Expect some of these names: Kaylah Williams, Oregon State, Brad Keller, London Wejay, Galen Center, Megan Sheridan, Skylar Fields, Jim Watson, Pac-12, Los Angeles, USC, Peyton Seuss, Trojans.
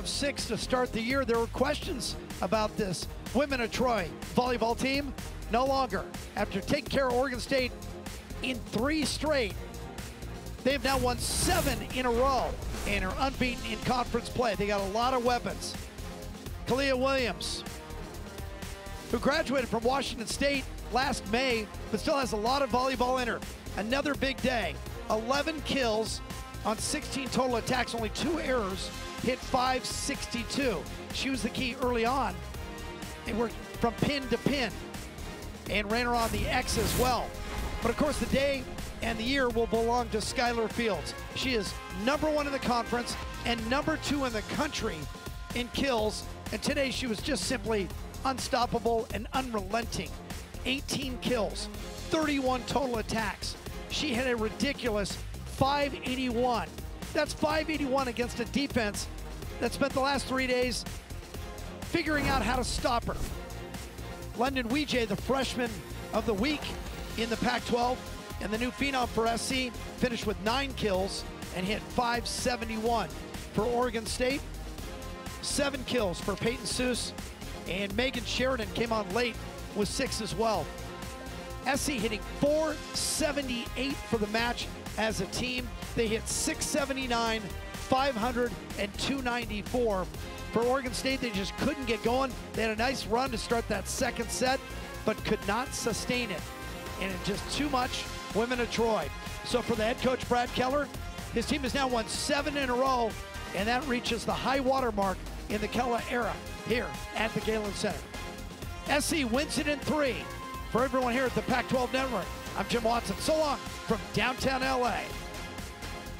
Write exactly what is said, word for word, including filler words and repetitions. of six to start the year. There were questions about this Women of Troy volleyball team. No longer. After taking care of Oregon State in three straight, they've now won seven in a row and are unbeaten in conference play. They got a lot of weapons. Kaylah Williams, who graduated from Washington State last May, but still has a lot of volleyball in her. Another big day. eleven kills on sixteen total attacks, only two errors, hit five sixty-two. She was the key early on. They worked from pin to pin and ran her on the X as well. But of course, the day and the year will belong to Skylar Fields. She is number one in the conference and number two in the country in kills. And today she was just simply unstoppable and unrelenting. eighteen kills, thirty-one total attacks. She had a ridiculous five eighty-one. That's five eighty-one against a defense that spent the last three days figuring out how to stop her. London Wejay, the freshman of the week in the Pac twelve, and the new phenom for S C, finished with nine kills and hit five seventy-one. For Oregon State, seven kills for Peyton Seuss, and Megan Sheridan came on late with six as well. S C hitting four seventy-eight for the match as a team. They hit six seventy-nine, five hundred, and two ninety-four. For Oregon State, they just couldn't get going. They had a nice run to start that second set, but could not sustain it. And it's just too much Women of Troy. So for the head coach, Brad Keller, his team has now won seven in a row, and that reaches the high water mark in the Keller era here at the Galen Center. S C wins it in three. For everyone here at the Pac twelve Network, I'm Jim Watson. So long from downtown L A